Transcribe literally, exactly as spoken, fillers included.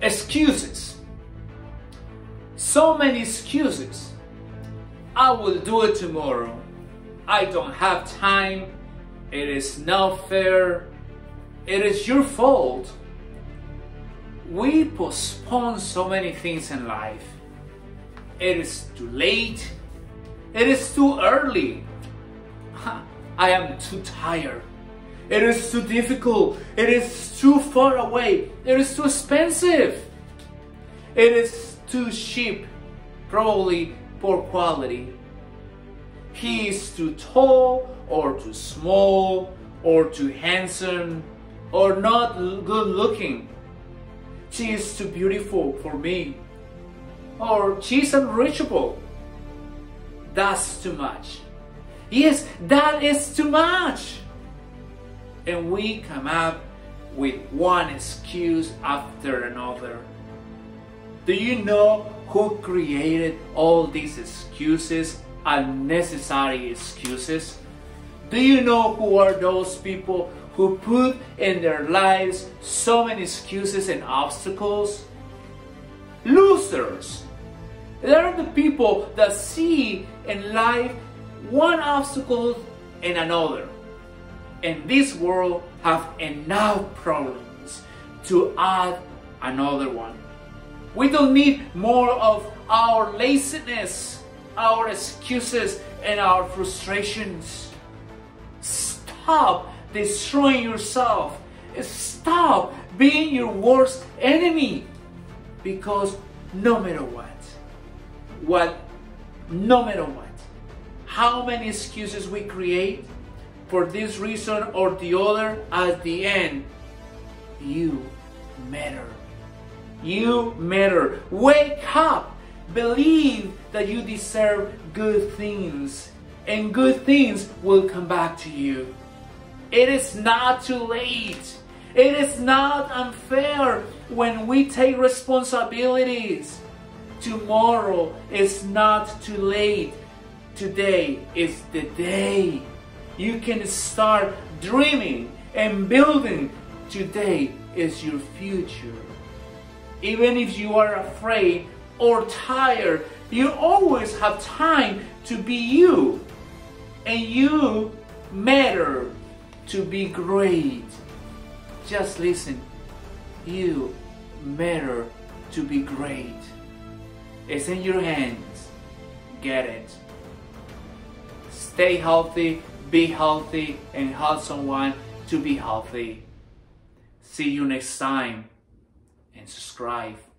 Excuses. So many excuses. I will do it tomorrow. I don't have time. It is not fair. It is your fault. We postpone so many things in life. It is too late. It is too early. I am too tired. It is too difficult. It is too far away. It is too expensive. It is too cheap, probably poor quality. He is too tall or too small or too handsome or not good looking. She is too beautiful for me, or she is unreachable. That's too much. Yes, that is too much. And we come up with one excuse after another. Do you know who created all these excuses, unnecessary excuses? Do you know who are those people who put in their lives so many excuses and obstacles? Losers! They are the people that see in life one obstacle and another. And this world have enough problems to add another one. We don't need more of our laziness, our excuses, and our frustrations. Stop destroying yourself. Stop being your worst enemy. Because no matter what, what, no matter what, how many excuses we create for this reason or the other, at the end, you matter. You matter. Wake up. Believe that you deserve good things, and good things will come back to you. It is not too late. It is not unfair when we take responsibilities. Tomorrow is not too late. Today is the day. You can start dreaming and building. Today is your future. Even if you are afraid or tired, you always have time to be you. And you matter to be great. Just listen. You matter to be great. It's in your hands. Get it. Stay healthy. Be healthy, and help someone to be healthy. See you next time, and subscribe.